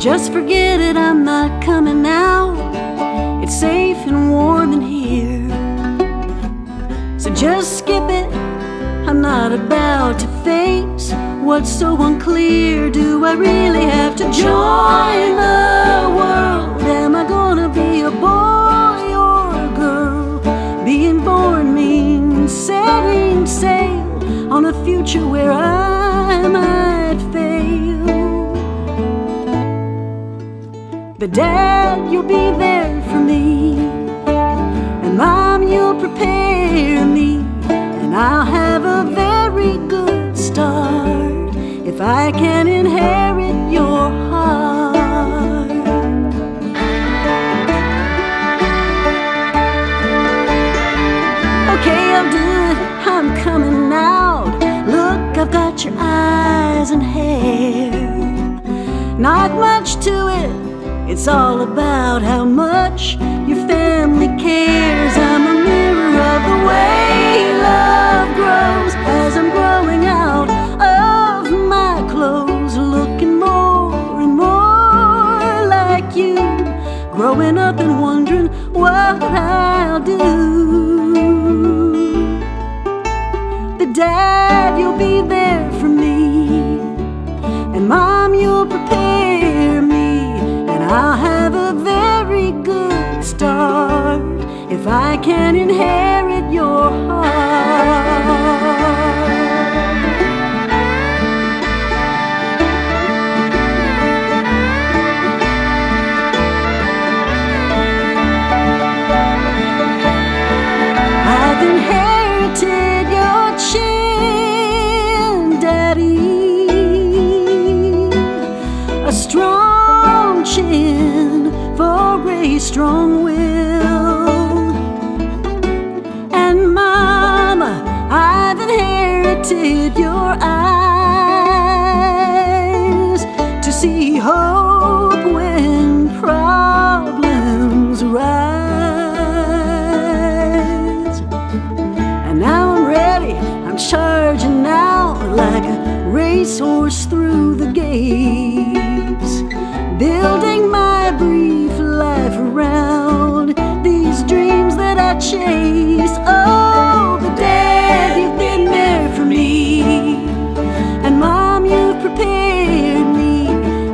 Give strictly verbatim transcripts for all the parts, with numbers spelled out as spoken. Just forget it, I'm not coming out. It's safe and warm in here. So just skip it, I'm not about to face what's so unclear. Do I really have to join the world? Am I gonna be a boy or a girl? Being born means setting sail on a future where I might fail. But Dad, you'll be there for me, and Mom, you'll prepare me, and I'll have a very good start if I can inherit your heart. Okay, I'll do it, I'm coming out. Look, I've got your eyes and hair. Not much to it, it's all about how much your family cares. I'm a mirror of the way love grows as I'm growing out of my clothes, looking more and more like you, growing up and wondering what I'll do. Dad, you'll be there for me, and Mom, you'll prepare me, and I'll have a very good start if I can inherit your heart. I've inherited for a strong will, and Mama, I've inherited your eyes to see hope when problems rise. And now I'm ready, I'm charging out like a racehorse through the gates, building my brief life around these dreams that I chase. Oh, but Dad, you've been there for me, and Mom, you've prepared me,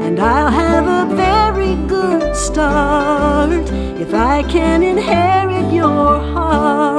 and I'll have a very good start if I can inherit your heart.